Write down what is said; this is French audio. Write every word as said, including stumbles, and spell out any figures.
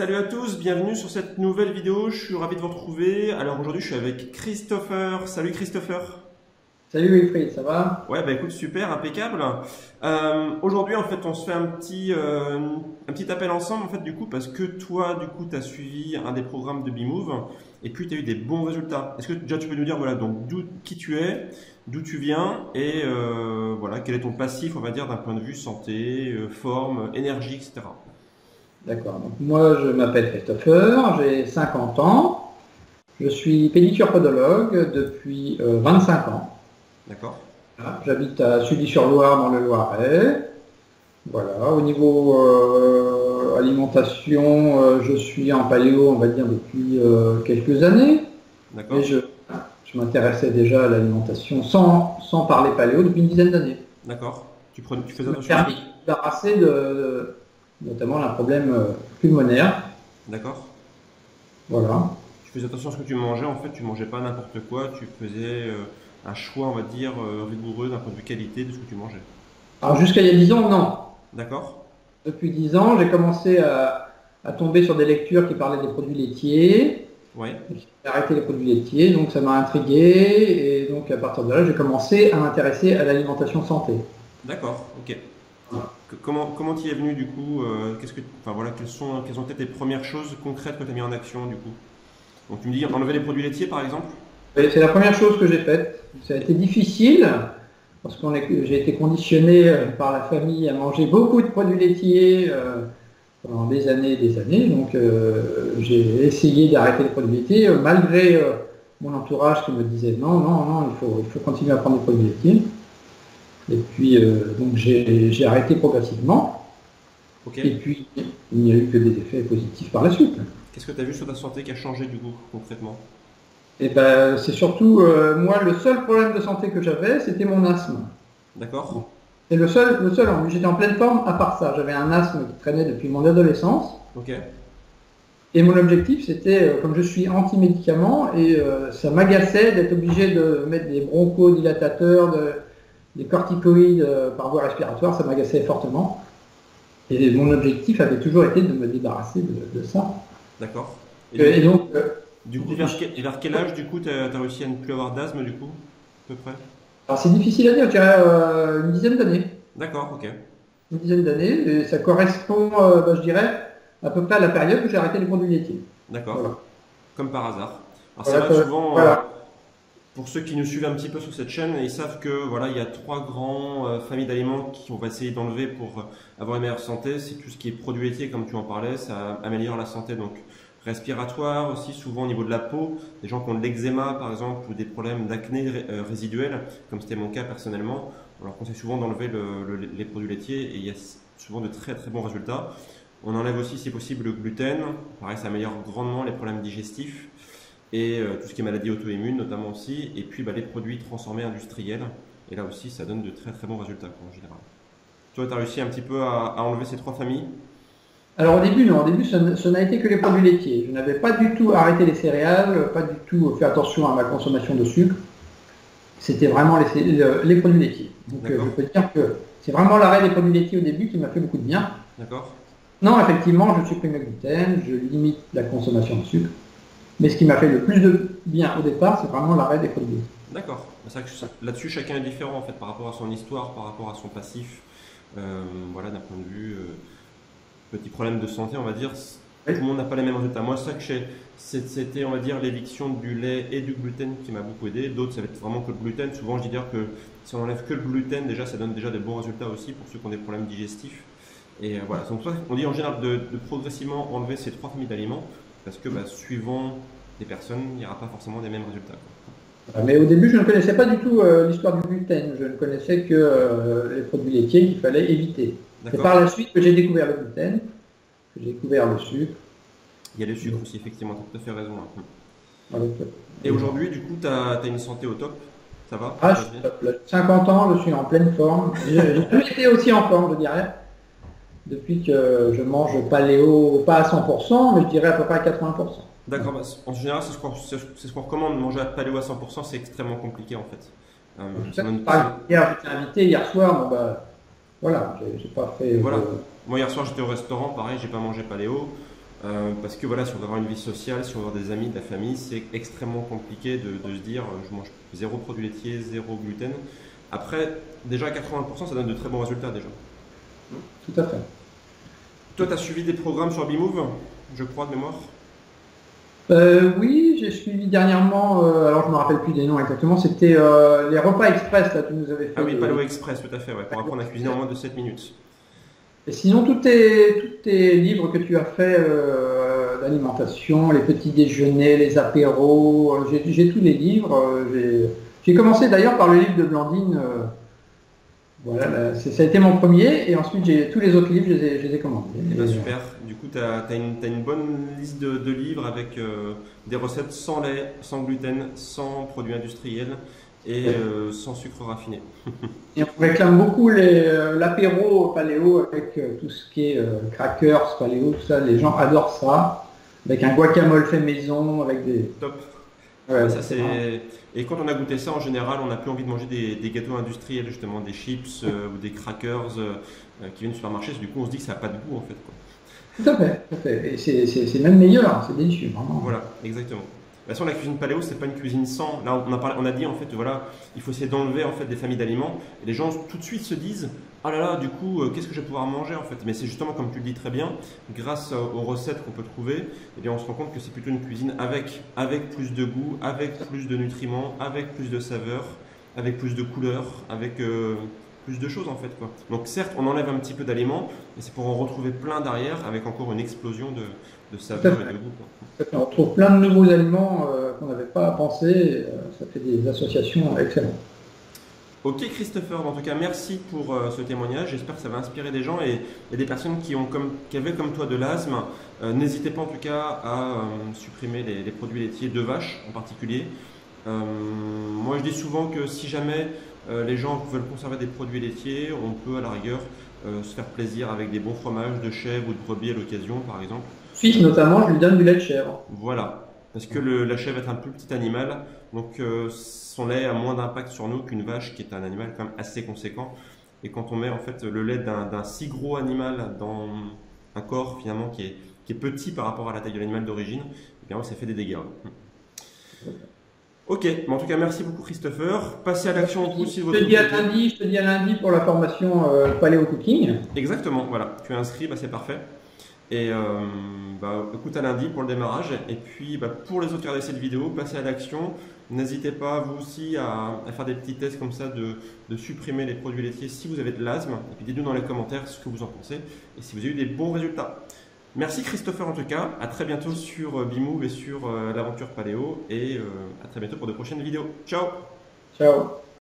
Salut à tous, bienvenue sur cette nouvelle vidéo, je suis ravi de vous retrouver. Alors aujourd'hui je suis avec Christopher. Salut Christopher. Salut Wilfried, ça va? Ouais bah écoute, super, impeccable. Euh, aujourd'hui en fait on se fait un petit, euh, un petit appel ensemble en fait du coup parce que toi du coup tu as suivi un des programmes de BeMove et puis tu as eu des bons résultats. Est-ce que déjà tu peux nous dire voilà donc d'où qui tu es, d'où tu viens et euh, voilà quel est ton passif on va dire d'un point de vue santé, euh, forme, énergie, et cetera. D'accord, donc moi je m'appelle Christopher, j'ai cinquante ans, je suis pédicure-podologue depuis euh, vingt-cinq ans. D'accord. Voilà. J'habite à Sully-sur-Loire dans le Loiret. Voilà, au niveau euh, alimentation, euh, je suis en paléo, on va dire, depuis euh, quelques années. D'accord. Et je, je m'intéressais déjà à l'alimentation sans, sans parler paléo depuis une dizaine d'années. D'accord. Tu, tu faisais attention. Je me suis débarrassé de, de notamment d'un problème pulmonaire. D'accord. Voilà. Tu faisais attention à ce que tu mangeais, en fait, tu mangeais pas n'importe quoi, tu faisais euh, un choix, on va dire, euh, rigoureux d'un point de vue qualité de ce que tu mangeais. Alors jusqu'à il y a dix ans, non. D'accord. Depuis dix ans, j'ai commencé à, à tomber sur des lectures qui parlaient des produits laitiers. Ouais. J'ai arrêté les produits laitiers, donc ça m'a intrigué, et donc à partir de là, j'ai commencé à m'intéresser à l'alimentation santé. D'accord, ok. Comment comment tu y es venu du coup euh, qu'est-ce que, enfin, voilà, quelles, sont, quelles ont été tes premières choses concrètes que tu as mis en action du coup? Donc tu me dis enlever les produits laitiers par exemple? C'est la première chose que j'ai faite. Ça a été difficile parce que j'ai été conditionné par la famille à manger beaucoup de produits laitiers euh, pendant des années et des années. Donc euh, j'ai essayé d'arrêter les produits laitiers euh, malgré euh, mon entourage qui me disait non, non, non, il faut, il faut continuer à prendre des produits laitiers. Et puis, euh, donc j'ai arrêté progressivement. Okay. Et puis, il n'y a eu que des effets positifs par la suite. Qu'est-ce que tu as vu sur ta santé qui a changé du coup, concrètement? Et ben, c'est surtout, euh, moi, le seul problème de santé que j'avais, c'était mon asthme. D'accord. C'est le seul, le seul, j'étais en pleine forme à part ça. J'avais un asthme qui traînait depuis mon adolescence. Ok. Et mon objectif, c'était, euh, comme je suis anti-médicament, et euh, ça m'agaçait d'être obligé de mettre des bronchodilatateurs, de... des corticoïdes par voie respiratoire, ça m'agaçait fortement. Et mon objectif avait toujours été de me débarrasser de, de ça. D'accord. Et, euh, et donc, euh, du coup, vers, quel, vers quel âge, du coup, tu as, as réussi à ne plus avoir d'asthme, du coup, à peu près? Alors, c'est difficile à dire, je dirais euh, une dizaine d'années. D'accord, ok. Une dizaine d'années, et ça correspond, euh, ben, je dirais, à peu près à la période où j'ai arrêté les produits laitiers. D'accord, voilà. Comme par hasard. Alors, voilà, ça va souvent... Voilà. Euh, Pour ceux qui nous suivent un petit peu sur cette chaîne, ils savent que voilà, il y a trois grandes euh, familles d'aliments qu'on va essayer d'enlever pour euh, avoir une meilleure santé. C'est tout ce qui est produits laitiers, comme tu en parlais, ça améliore la santé. Donc respiratoire aussi, souvent au niveau de la peau, des gens qui ont de l'eczéma par exemple ou des problèmes d'acné ré euh, résiduels, comme c'était mon cas personnellement, on leur conseille souvent d'enlever le, le, les produits laitiers et il y a souvent de très très bons résultats. On enlève aussi si possible le gluten, pareil ça améliore grandement les problèmes digestifs. Et tout ce qui est maladie auto-immune notamment aussi, et puis bah, les produits transformés industriels, et là aussi ça donne de très très bons résultats quoi, en général. Toi tu as réussi un petit peu à, à enlever ces trois familles? Alors au début non, au début ce n'a été que les produits laitiers, je n'avais pas du tout arrêté les céréales, pas du tout fait attention à ma consommation de sucre, c'était vraiment les, les produits laitiers. Donc je peux dire que c'est vraiment l'arrêt des produits laitiers au début qui m'a fait beaucoup de bien. D'accord. Non effectivement je supprime le gluten, je limite la consommation de sucre. Mais ce qui m'a fait le plus de bien au départ, c'est vraiment l'arrêt des produits. D'accord. Là-dessus, chacun est différent en fait, par rapport à son histoire, par rapport à son passif. Euh, voilà, d'un point de vue euh, petit problème de santé, on va dire. Oui. Tout le monde n'a pas les mêmes résultats. Moi, ça que c'était, on va dire, l'éviction du lait et du gluten qui m'a beaucoup aidé. D'autres, ça va être vraiment que le gluten. Souvent, je dis dire que si on enlève que le gluten, déjà, ça donne déjà de bons résultats aussi pour ceux qui ont des problèmes digestifs. Et euh, voilà. Donc, on dit en général de, de progressivement enlever ces trois familles d'aliments. Parce que bah, suivant les personnes, il n'y aura pas forcément les mêmes résultats. Mais au début, je ne connaissais pas du tout euh, l'histoire du gluten. Je ne connaissais que euh, les produits laitiers qu'il fallait éviter. C'est par la suite que j'ai découvert le gluten, que j'ai découvert le sucre. Il y a le sucre aussi, effectivement, tu as tout à fait raison. Hein. Voilà. Et aujourd'hui, du coup, tu as, as une santé au top? Ça va? Ah, je suis top. Là, cinquante ans, je suis en pleine forme. J'ai toujours été aussi en forme, je dirais. Depuis que je mange paléo, pas à cent pour cent, mais je dirais à peu près à quatre-vingts pour cent. D'accord, bah, en général, c'est ce qu'on recommande. Manger à paléo à cent pour cent, c'est extrêmement compliqué en fait. Euh, en fait pas, hier, j'étais invité hier soir, bon, bah, voilà, j'ai pas fait. Voilà. Euh... Moi, hier soir, j'étais au restaurant, pareil, j'ai pas mangé paléo. Euh, parce que voilà, si on veut avoir une vie sociale, si on veut avoir des amis, de la famille, c'est extrêmement compliqué de, de se dire je mange zéro produit laitier, zéro gluten. Après, déjà à quatre-vingts pour cent, ça donne de très bons résultats déjà. Tout à fait. Toi, tu as suivi des programmes sur BeMove, je crois, de mémoire? Euh, oui, j'ai suivi dernièrement, euh, alors je ne me rappelle plus des noms exactement, c'était euh, les repas express, là, tu nous avais fait. Ah oui, Paléo euh, Express, tout à fait, ouais, pour apprendre à cuisiner en moins de sept minutes. Et sinon, tous tes, tous tes livres que tu as fait euh, d'alimentation, les petits déjeuners, les apéros, euh, j'ai tous les livres. Euh, j'ai commencé d'ailleurs par le livre de Blandine, euh, voilà, là, ça a été mon premier, et ensuite j'ai tous les autres livres, je les ai, je les ai commandés. Et ben, super, du coup tu as, as, as une bonne liste de, de livres avec euh, des recettes sans lait, sans gluten, sans produits industriels. Et euh, sans sucre raffiné. Et on réclame beaucoup l'apéro euh, paléo avec euh, tout ce qui est euh, crackers, paléo, tout ça. Les gens adorent ça. Avec un guacamole fait maison, avec des... Top. Ouais, ça, ça, et quand on a goûté ça, en général, on n'a plus envie de manger des, des gâteaux industriels, justement, des chips euh, ou des crackers euh, qui viennent du supermarché. Du coup, on se dit que ça n'a pas de goût, en fait, quoi. Tout à fait. Tout à fait. Et c'est même meilleur, c'est délicieux, vraiment. Voilà, exactement. De toute façon, la cuisine paléo, c'est pas une cuisine sans. Là, on a, parlé, on a dit en fait, voilà, il faut essayer d'enlever en fait des familles d'aliments. Et les gens tout de suite se disent, ah là là, du coup, euh, qu'est-ce que je vais pouvoir manger en fait? Mais c'est justement comme tu le dis très bien, grâce aux recettes qu'on peut trouver, eh bien, on se rend compte que c'est plutôt une cuisine avec, avec plus de goût, avec plus de nutriments, avec plus de saveurs, avec plus de couleurs, avec euh, plus de choses en fait, quoi. Donc certes, on enlève un petit peu d'aliments, mais c'est pour en retrouver plein derrière, avec encore une explosion de. de saveur et de goût. On retrouve plein de nouveaux aliments euh, qu'on n'avait pas pensé, euh, ça fait des associations excellentes. Ok Christopher, en tout cas merci pour euh, ce témoignage, j'espère que ça va inspirer des gens et, et des personnes qui, ont comme, qui avaient comme toi de l'asthme. Euh, N'hésitez pas en tout cas à euh, supprimer les, les produits laitiers de vache en particulier. Euh, moi je dis souvent que si jamais euh, les gens veulent conserver des produits laitiers, on peut à la rigueur euh, se faire plaisir avec des bons fromages de chèvre ou de brebis à l'occasion par exemple. Notamment, je lui donne du lait de chèvre. Voilà, parce que le, la chèvre est un plus petit animal, donc euh, son lait a moins d'impact sur nous qu'une vache qui est un animal quand même assez conséquent. Et quand on met en fait le lait d'un si gros animal dans un corps finalement qui est, qui est petit par rapport à la taille de l'animal d'origine, eh bien ça fait des dégâts. Ok, mais en tout cas merci beaucoup Christopher. Passez à l'action aussi de votre côté. Je te dis à lundi pour la formation euh, Paléo Cooking. Exactement, voilà, tu es inscrit, bah, c'est parfait. Et euh, bah, écoute à lundi pour le démarrage. Et puis bah, pour les autres qui regardent cette vidéo, passez à l'action. N'hésitez pas vous aussi à, à faire des petits tests comme ça de, de supprimer les produits laitiers si vous avez de l'asthme. Et puis dites-nous dans les commentaires ce que vous en pensez et si vous avez eu des bons résultats. Merci Christopher en tout cas. À très bientôt sur BeMove et sur euh, l'aventure Paléo. Et euh, à très bientôt pour de prochaines vidéos. Ciao. Ciao.